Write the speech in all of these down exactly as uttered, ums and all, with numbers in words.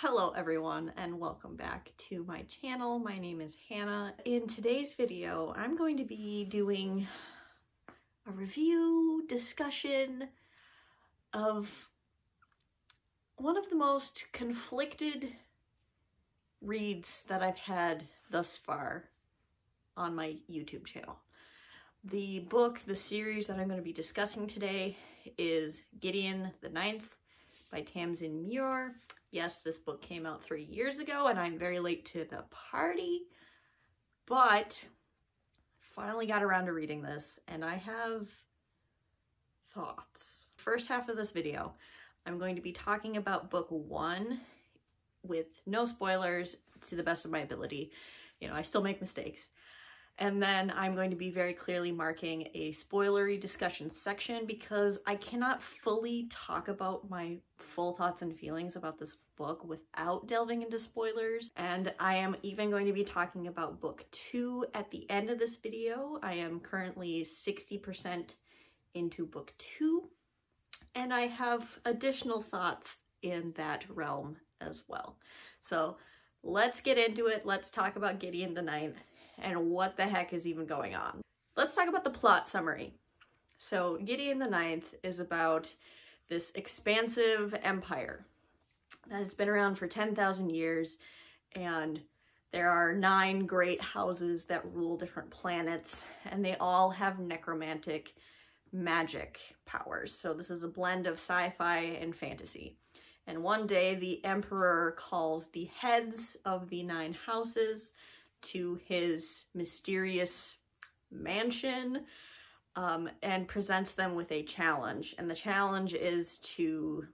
Hello everyone and welcome back to my channel. My name is Hannah. In today's video, I'm going to be doing a review discussion of one of the most conflicted reads that I've had thus far on my YouTube channel. The book, the series that I'm going to be discussing today is Gideon the Ninth by Tamsin Muir. Yes, this book came out three years ago and I'm very late to the party, but finally got around to reading this and I have thoughts. First half of this video, I'm going to be talking about book one with no spoilers to the best of my ability. You know, I still make mistakes. And then I'm going to be very clearly marking a spoilery discussion section because I cannot fully talk about my full thoughts and feelings about this book without delving into spoilers. And I am even going to be talking about book two at the end of this video. I am currently sixty percent into book two, and I have additional thoughts in that realm as well. So let's get into it. Let's talk about Gideon the Ninth. And what the heck is even going on? Let's talk about the plot summary. So Gideon the Ninth is about this expansive empire that has been around for ten thousand years, and there are nine great houses that rule different planets, and they all have necromantic magic powers. So this is a blend of sci-fi and fantasy. And one day the emperor calls the heads of the nine houses to his mysterious mansion um, and presents them with a challenge. And the challenge is to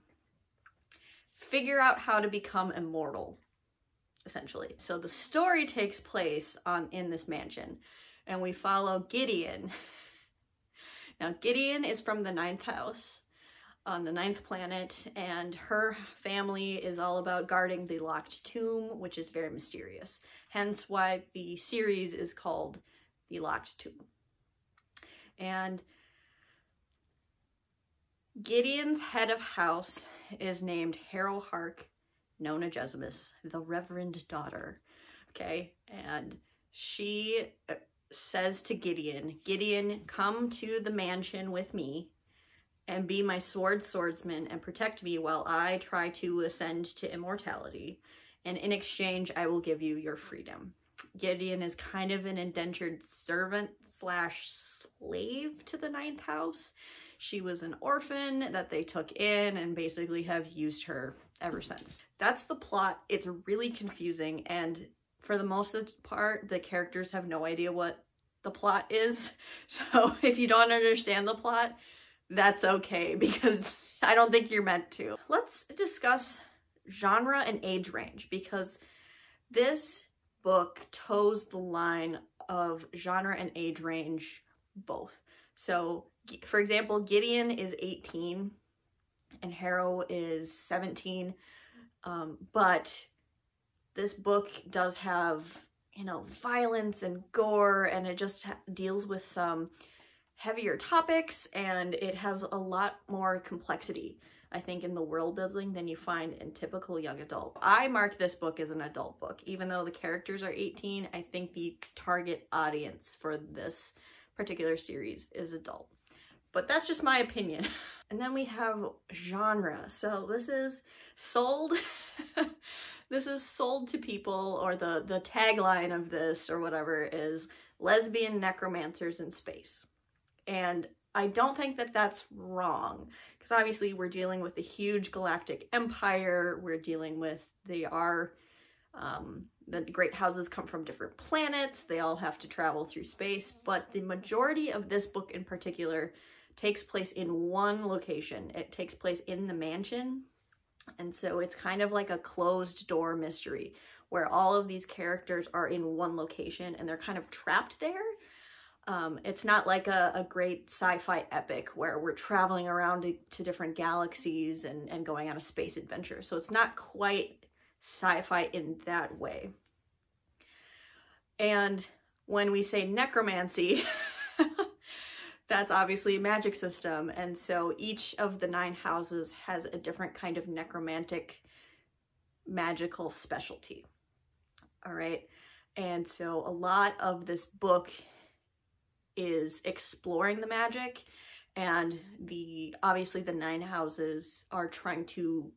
figure out how to become immortal, essentially. So the story takes place on in this mansion, and we follow Gideon. Now Gideon is from the ninth house on the ninth planet, and her family is all about guarding the locked tomb, which is very mysterious. Hence why the series is called The Locked Tomb. And Gideon's head of house is named Harold Hark, Nona Jezimus, the Reverend Daughter. Okay, and she says to Gideon, Gideon, come to the mansion with me and be my sword swordsman and protect me while I try to ascend to immortality. And in exchange, I will give you your freedom. Gideon is kind of an indentured servant slash slave to the ninth house. She was an orphan that they took in and basically have used her ever since. That's the plot. It's really confusing. And for the most of the part, the characters have no idea what the plot is. So if you don't understand the plot, that's okay, because I don't think you're meant to. Let's discuss genre and age range, because this book toes the line of genre and age range both. So, for example, Gideon is eighteen and Harrow is seventeen, um, but this book does have, you know, violence and gore, and it just deals with some heavier topics, and it has a lot more complexity, I think, in the world building than you find in typical young adult. I mark this book as an adult book. Even though the characters are eighteen, I think the target audience for this particular series is adult. But that's just my opinion. And then we have genre. So this is sold, this is sold to people, or the, the tagline of this or whatever is lesbian necromancers in space. And I don't think that that's wrong, because obviously we're dealing with a huge galactic empire. We're dealing with, they are, um, the great houses come from different planets. They all have to travel through space, but the majority of this book in particular takes place in one location. It takes place in the mansion. And so it's kind of like a closed door mystery where all of these characters are in one location and they're kind of trapped there. Um, it's not like a, a great sci-fi epic where we're traveling around to, to different galaxies and, and going on a space adventure. So it's not quite sci-fi in that way. And when we say necromancy, that's obviously a magic system. And so each of the nine houses has a different kind of necromantic magical specialty. All right. And so a lot of this book is exploring the magic, and the obviously the nine houses are trying to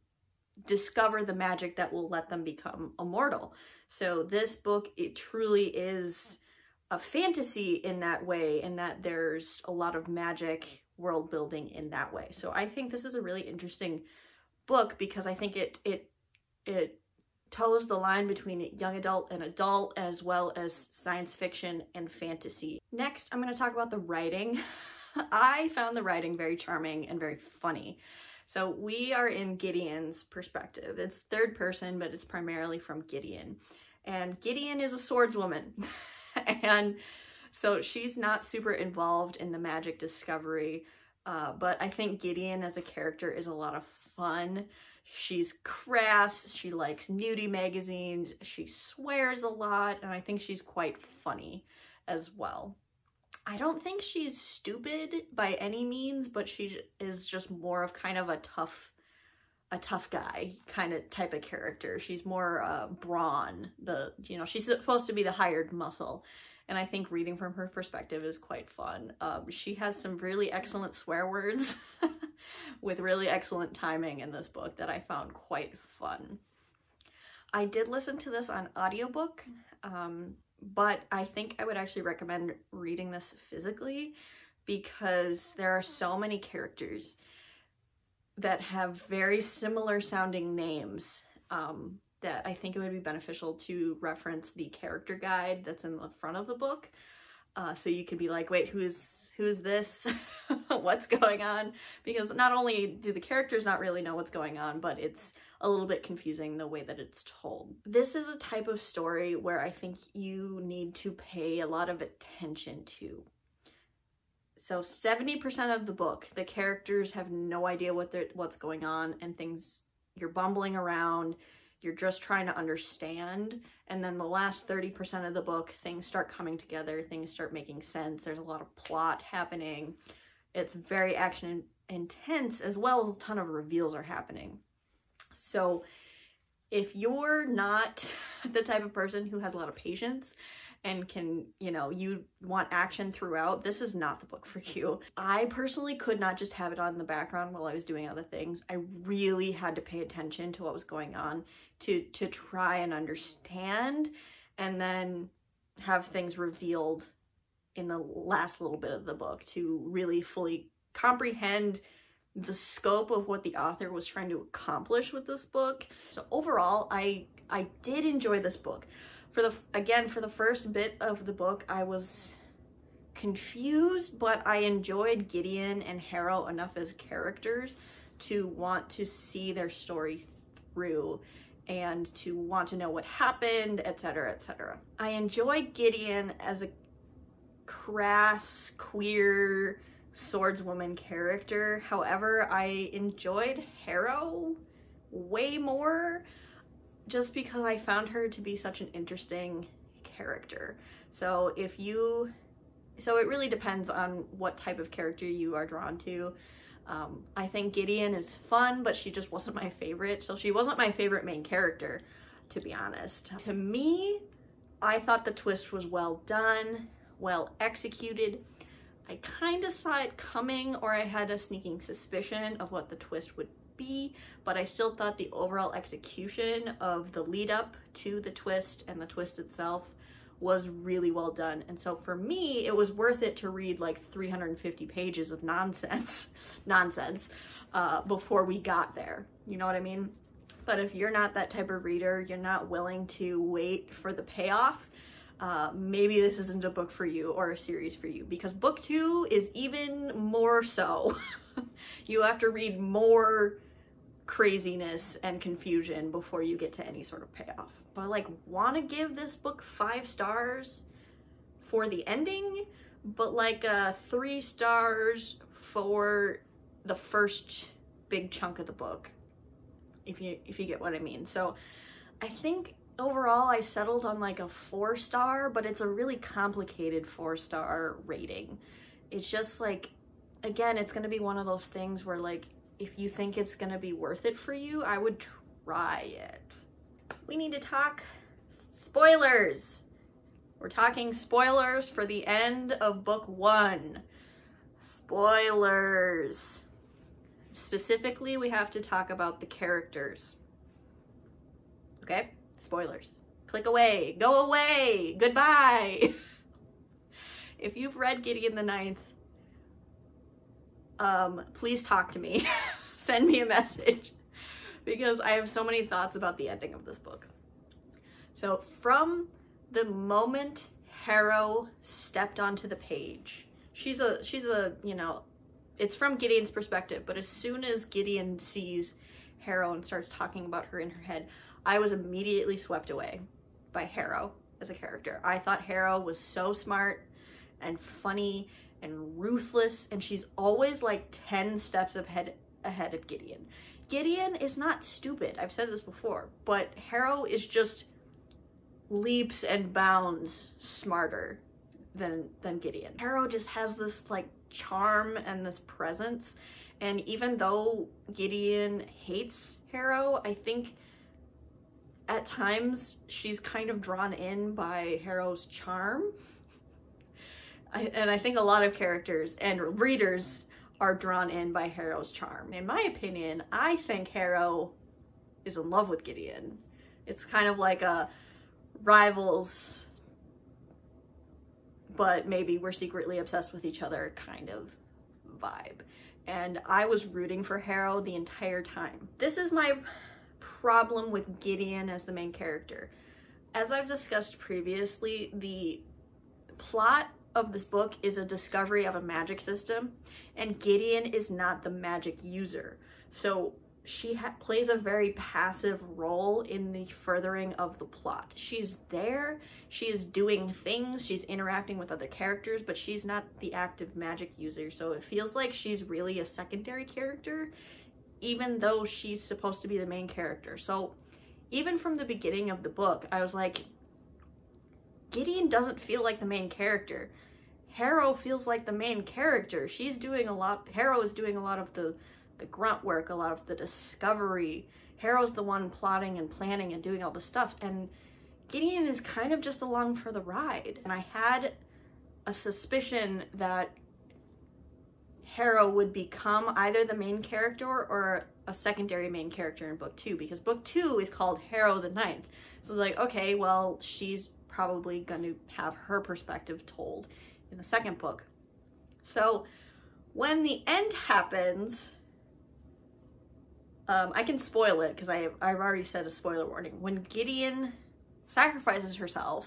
discover the magic that will let them become immortal. So this book, it truly is a fantasy in that way, and that there's a lot of magic world building in that way. So I think this is a really interesting book, because I think it it it toes the line between young adult and adult, as well as science fiction and fantasy. Next, I'm going to talk about the writing. I found the writing very charming and very funny. So we are in Gideon's perspective. It's third person, but it's primarily from Gideon. And Gideon is a swordswoman. And so she's not super involved in the magic discovery. Uh, but I think Gideon as a character is a lot of fun. She's crass. She likes nudie magazines. She swears a lot. And I think she's quite funny as well. I don't think she's stupid by any means, but she is just more of kind of a tough, a tough guy kind of type of character. She's more uh, brawn, the, you know, she's supposed to be the hired muscle. And I think reading from her perspective is quite fun. Um, she has some really excellent swear words with really excellent timing in this book that I found quite fun. I did listen to this on audiobook, um, but I think I would actually recommend reading this physically, because there are so many characters that have very similar sounding names um, that I think it would be beneficial to reference the character guide that's in the front of the book. Uh, so you could be like, wait, who is, who is this? What's going on? Because not only do the characters not really know what's going on, but it's a little bit confusing the way that it's told. This is a type of story where I think you need to pay a lot of attention to. So seventy percent of the book, the characters have no idea what they're, what's going on, and things, you're bumbling around, you're just trying to understand. And then the last thirty percent of the book, things start coming together, things start making sense. There's a lot of plot happening. It's very action intense, as well as a ton of reveals are happening. So if you're not the type of person who has a lot of patience and can, you know, you want action throughout, this is not the book for you. I personally could not just have it on in the background while I was doing other things. I really had to pay attention to what was going on to, to try and understand, and then have things revealed in the last little bit of the book to really fully comprehend the scope of what the author was trying to accomplish with this book. So overall, I I did enjoy this book. For the again, for the first bit of the book, I was confused, but I enjoyed Gideon and Harrow enough as characters to want to see their story through and to want to know what happened, et cetera, et cetera. I enjoyed Gideon as a crass, queer swordswoman character. However, I enjoyed Harrow way more, just because I found her to be such an interesting character. So if you, so it really depends on what type of character you are drawn to. Um, I think Gideon is fun, but she just wasn't my favorite. So she wasn't my favorite main character, to be honest. To me, I thought the twist was well done, well executed. I kind of saw it coming, or I had a sneaking suspicion of what the twist would be, but I still thought the overall execution of the lead up to the twist and the twist itself was really well done. And so for me, it was worth it to read like three hundred fifty pages of nonsense, nonsense, uh, before we got there. You know what I mean? But if you're not that type of reader, you're not willing to wait for the payoff, Uh, maybe this isn't a book for you or a series for you, because book two is even more so. You have to read more craziness and confusion before you get to any sort of payoff. So I like want to give this book five stars for the ending, but like uh, three stars for the first big chunk of the book, if you if you get what I mean. So I think overall, I settled on like a four star, but it's a really complicated four star rating. It's just like, again, it's going to be one of those things where like, if you think it's going to be worth it for you, I would try it. we need to talk spoilers. We're talking spoilers for the end of book one. Spoilers. Specifically, we have to talk about the characters. Okay? Spoilers. Click away. Go away. Goodbye. If you've read Gideon the Ninth, um, please talk to me. Send me a message, because I have so many thoughts about the ending of this book. So from the moment Harrow stepped onto the page, she's a, she's a, you know, it's from Gideon's perspective, but as soon as Gideon sees Harrow and starts talking about her in her head, I was immediately swept away by Harrow as a character. I thought Harrow was so smart and funny and ruthless, and she's always like ten steps ahead ahead of Gideon. Gideon is not stupid, I've said this before, but Harrow is just leaps and bounds smarter than than Gideon. Harrow just has this like charm and this presence, and even though Gideon hates Harrow, I think at times she's kind of drawn in by Harrow's charm. I, and I think a lot of characters and readers are drawn in by Harrow's charm. In my opinion, I think Harrow is in love with Gideon. It's kind of like a rivals, but maybe we're secretly obsessed with each other kind of vibe. And I was rooting for Harrow the entire time. This is my problem with Gideon as the main character. As I've discussed previously, the plot of this book is a discovery of a magic system, and Gideon is not the magic user. So she ha plays a very passive role in the furthering of the plot. She's there, she is doing things, she's interacting with other characters, but she's not the active magic user. So it feels like she's really a secondary character, even though she's supposed to be the main character. So even from the beginning of the book, I was like, Gideon doesn't feel like the main character. Harrow feels like the main character. She's doing a lot, Harrow is doing a lot of the, the grunt work, a lot of the discovery. Harrow's the one plotting and planning and doing all the stuff, and Gideon is kind of just along for the ride. And I had a suspicion that Harrow would become either the main character or a secondary main character in book two, because book two is called Harrow the Ninth. So it's like, okay, well, she's probably going to have her perspective told in the second book. So when the end happens, um, I can spoil it because I've already said a spoiler warning. When Gideon sacrifices herself,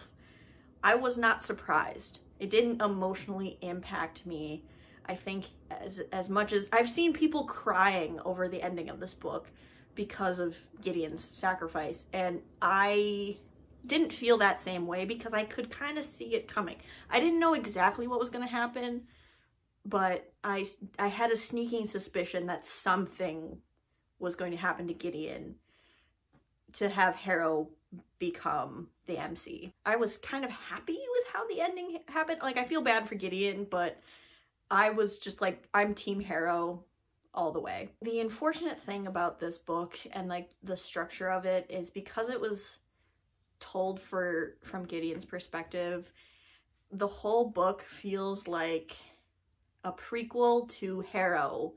I was not surprised. It didn't emotionally impact me, I think, as, as much as I've seen people crying over the ending of this book because of Gideon's sacrifice, and I didn't feel that same way because I could kind of see it coming. I didn't know exactly what was going to happen, but I, I had a sneaking suspicion that something was going to happen to Gideon to have Harrow become the M C. I was kind of happy with how the ending happened. Like, I feel bad for Gideon, but I was just like, I'm Team Harrow all the way. The unfortunate thing about this book and like the structure of it is because it was told for from Gideon's perspective, the whole book feels like a prequel to Harrow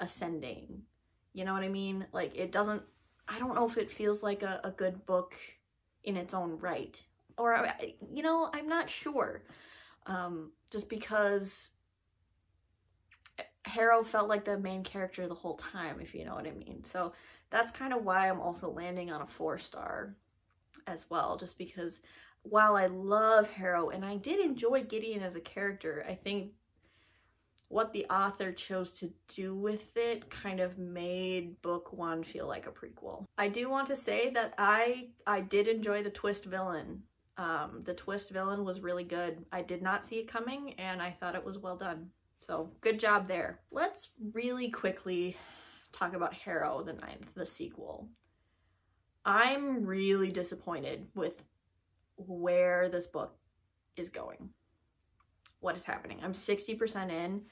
ascending. You know what I mean? Like, it doesn't, I don't know if it feels like a, a good book in its own right, or, you know, I'm not sure, um, just because Harrow felt like the main character the whole time, if you know what I mean. So that's kind of why I'm also landing on a four star as well, just because while I love Harrow and I did enjoy Gideon as a character, I think what the author chose to do with it kind of made book one feel like a prequel. I do want to say that I I did enjoy the twist villain. Um, the twist villain was really good. I did not see it coming and I thought it was well done. So good job there. Let's really quickly talk about Harrow the Ninth, the sequel. I'm really disappointed with where this book is going. What is happening? I'm sixty percent in,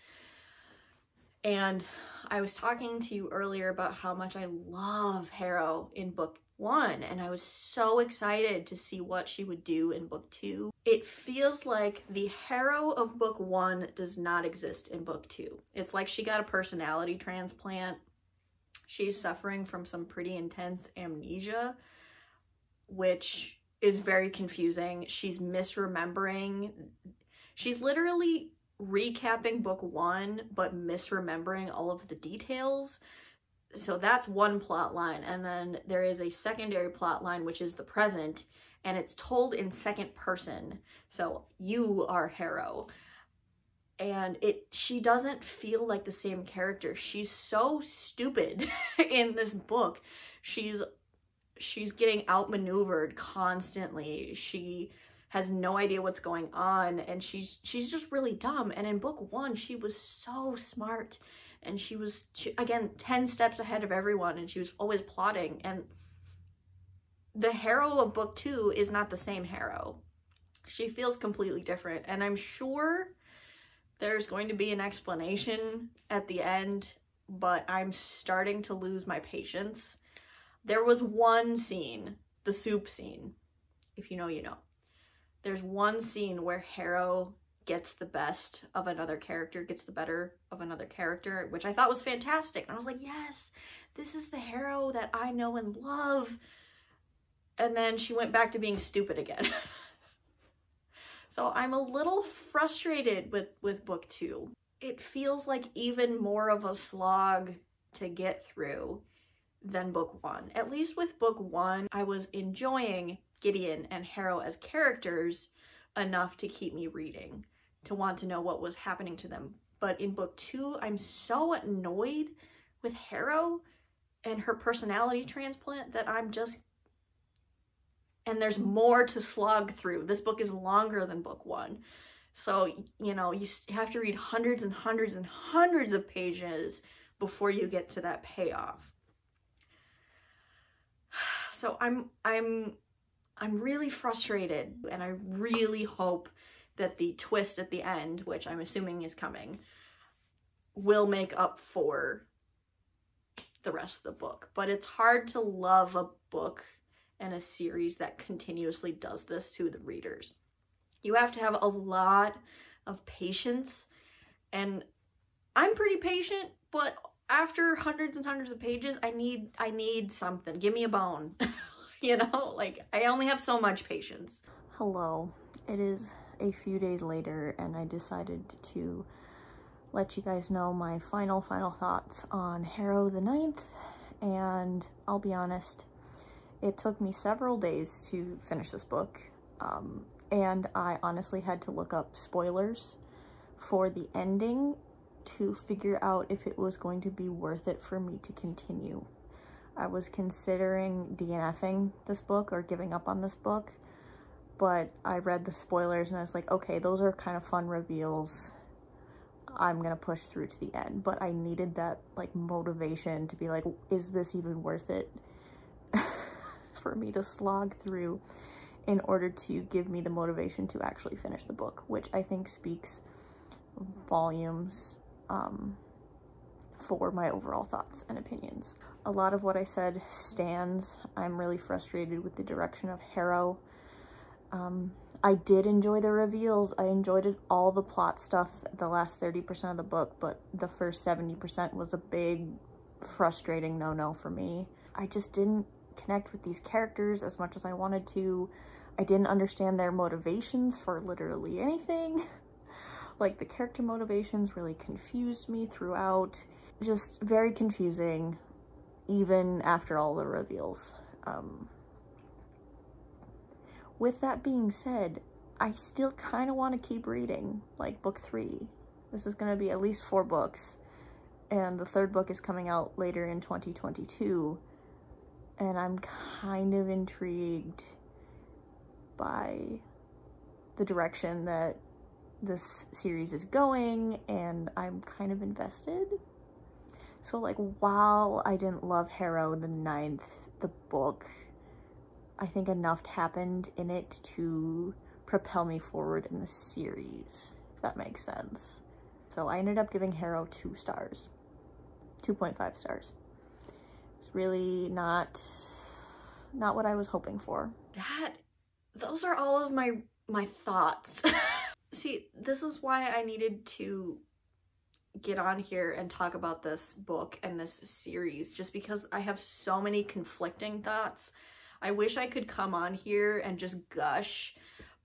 and I was talking to you earlier about how much I love Harrow in book one, and I was so excited to see what she would do in book two. It feels like the Harrow of book one does not exist in book two. It's like she got a personality transplant. She's suffering from some pretty intense amnesia, which is very confusing. She's misremembering. She's literally recapping book one, but misremembering all of the details. So that's one plot line. And then there is a secondary plot line, which is the present, and it's told in second person. So you are Harrow. And it, she doesn't feel like the same character. She's so stupid in this book. She's, she's getting outmaneuvered constantly. She has no idea what's going on, and she's, she's just really dumb. And in book one, she was so smart, and she was, she, again, ten steps ahead of everyone, and she was always plotting. And the Harrow of book two is not the same Harrow. She feels completely different, and I'm sure there's going to be an explanation at the end, but I'm starting to lose my patience. There was one scene, the soup scene. If you know, you know. There's one scene where Harrow gets the best of another character, gets the better of another character, which I thought was fantastic. And I was like, yes, this is the Harrow that I know and love. And then she went back to being stupid again. So I'm a little frustrated with, with book two. It feels like even more of a slog to get through than book one. At least with book one, I was enjoying Gideon and Harrow as characters enough to keep me reading, to want to know what was happening to them. But in book two, I'm so annoyed with Harrow and her personality transplant that I'm just, and there's more to slog through. This book is longer than book one. So, you know, you have to read hundreds and hundreds and hundreds of pages before you get to that payoff. So I'm, I'm, I'm really frustrated, and I really hope that the twist at the end, which I'm assuming is coming, will make up for the rest of the book. But it's hard to love a book and a series that continuously does this to the readers. You have to have a lot of patience, and I'm pretty patient, but after hundreds and hundreds of pages, I need, I need something. Give me a bone. You know, like, I only have so much patience. Hello. It is a few days later, and I decided to let you guys know my final, final thoughts on Harrow the Ninth, and I'll be honest, it took me several days to finish this book, um, and I honestly had to look up spoilers for the ending to figure out if it was going to be worth it for me to continue. I was considering D N F ing this book or giving up on this book, but I read the spoilers and I was like, okay, those are kind of fun reveals. I'm gonna push through to the end, but I needed that like motivation to be like, is this even worth it for me to slog through in order to give me the motivation to actually finish the book, which I think speaks volumes um, for my overall thoughts and opinions. A lot of what I said stands. I'm really frustrated with the direction of Harrow. Um, I did enjoy the reveals. I enjoyed it, all the plot stuff, the last thirty percent of the book, but the first seventy percent was a big frustrating no-no for me. I just didn't connect with these characters as much as I wanted to. I didn't understand their motivations for literally anything. Like, the character motivations really confused me throughout. Just very confusing. Even after all the reveals. Um, with that being said, I still kind of want to keep reading, like, book three. This is going to be at least four books, and the third book is coming out later in twenty twenty-two, and I'm kind of intrigued by the direction that this series is going, and I'm kind of invested. So, like, while I didn't love Harrow the Ninth, the book, I think enough happened in it to propel me forward in the series, if that makes sense. So I ended up giving Harrow two stars, two point five stars. It's really not not what I was hoping for. That, those are all of my, my thoughts. See, this is why I needed to get on here and talk about this book and this series, just because I have so many conflicting thoughts. I wish I could come on here and just gush,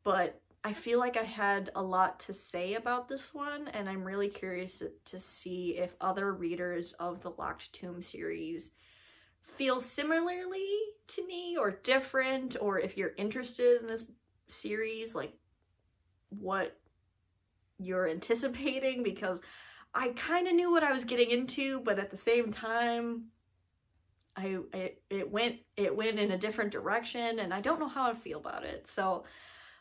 but I feel like I had a lot to say about this one, and I'm really curious to see if other readers of the Locked Tomb series feel similarly to me or different, or if you're interested in this series, like what you're anticipating, because I kind of knew what I was getting into, but at the same time, I it, it went it went in a different direction, and I don't know how I feel about it. So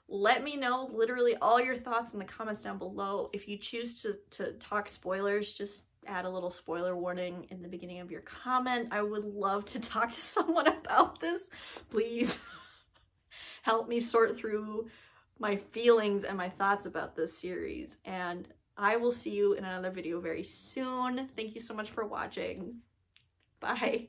let me know literally all your thoughts in the comments down below. If you choose to, to talk spoilers, just add a little spoiler warning in the beginning of your comment. I would love to talk to someone about this. Please help me sort through my feelings and my thoughts about this series, and I will see you in another video very soon. Thank you so much for watching. Bye.